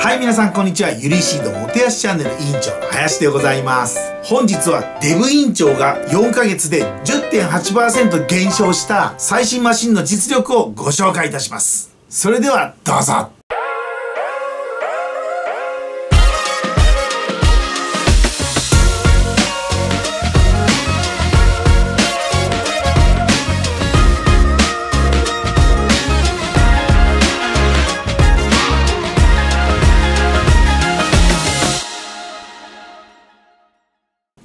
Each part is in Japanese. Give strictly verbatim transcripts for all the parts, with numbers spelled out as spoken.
はい、皆さんこんにちは。ゆりしんのもてやしチャンネル委員長、林でございます。本日はデブ委員長がよんかげつで じゅってんはちパーセント 減少した最新マシンの実力をご紹介いたします。それではどうぞ。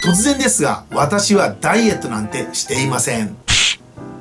突然ですが、私はダイエットなんてしていません。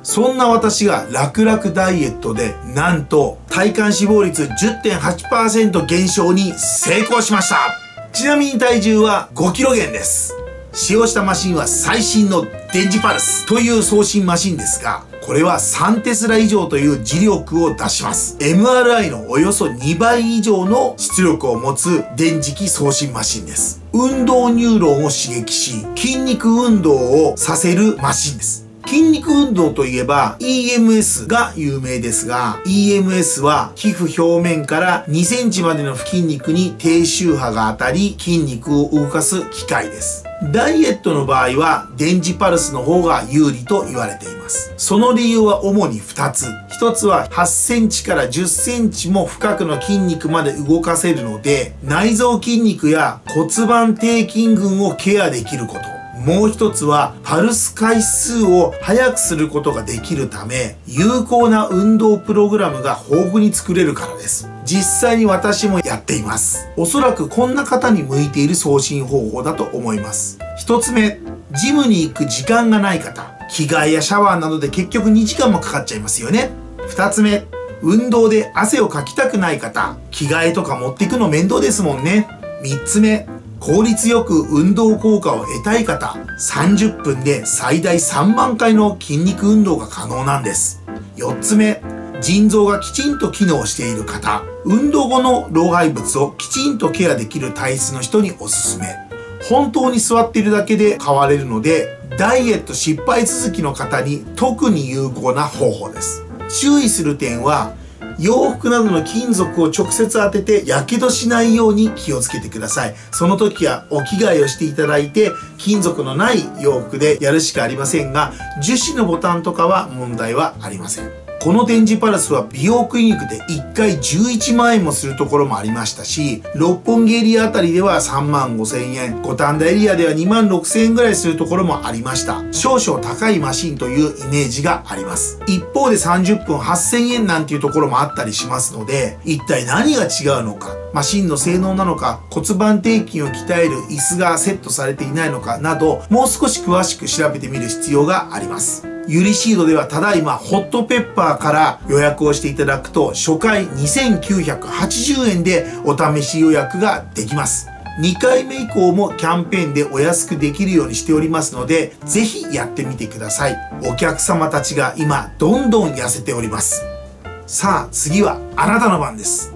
そんな私が楽々ダイエットで、なんと体幹脂肪率 じゅってんはちパーセント 減少に成功しました。ちなみに体重はごキロ減です。使用したマシンは最新の電磁パルスという送信マシンですが、これはさんテスラ以上という磁力を出します。エムアールアイ のおよそにばい以上の出力を持つ電磁気送信マシンです。運動ニューロンを刺激し、筋肉運動をさせるマシンです。筋肉運動といえば イーエムエス が有名ですが、 イーエムエス は皮膚表面からにセンチまでの筋肉に低周波が当たり、筋肉を動かす機械です。ダイエットの場合は電磁パルスの方が有利と言われています。その理由は主にふたつ。ひとつははちセンチからじゅっセンチも深くの筋肉まで動かせるので、内臓筋肉や骨盤底筋群をケアできること。もう一つはパルス回数を速くすることができるため、有効な運動プログラムが豊富に作れるからです。実際に私もやっています。おそらくこんな方に向いている送信方法だと思います。ひとつめ、ジムに行く時間がない方、着替えやシャワーなどで結局にじかんもかかっちゃいますよね。ふたつめ、運動で汗をかきたくない方、着替えとか持っていくの面倒ですもんね。みっつめ、効率よく運動効果を得たい方、さんじゅっぷんで最大さんまんかいの筋肉運動が可能なんです。よっつめ、腎臓がきちんと機能している方、運動後の老廃物をきちんとケアできる体質の人におすすめ。本当に座っているだけで変われるので、ダイエット失敗続きの方に特に有効な方法です。注意する点は、洋服などの金属を直接当てて火傷しないように気をつけてください。その時はお着替えをしていただいて、金属のない洋服でやるしかありませんが、樹脂のボタンとかは問題はありません。この電磁パルスは美容クリニックでいっかいじゅういちまんえんもするところもありましたし、六本木エリアあたりではさんまんごせんえん、五反田エリアではにまんろくせんえんぐらいするところもありました。少々高いマシンというイメージがあります。一方でさんじゅっぷんはっせんえんなんていうところもあったりしますので、一体何が違うのか、マシンの性能なのか、骨盤底筋を鍛える椅子がセットされていないのかなど、もう少し詳しく調べてみる必要があります。ユリシードではただいまホットペッパーから予約をしていただくと、初回にせんきゅうひゃくはちじゅうえんでお試し予約ができます。にかいめ以降もキャンペーンでお安くできるようにしておりますので、ぜひやってみてください。お客様たちが今どんどん痩せております。さあ次はあなたの番です。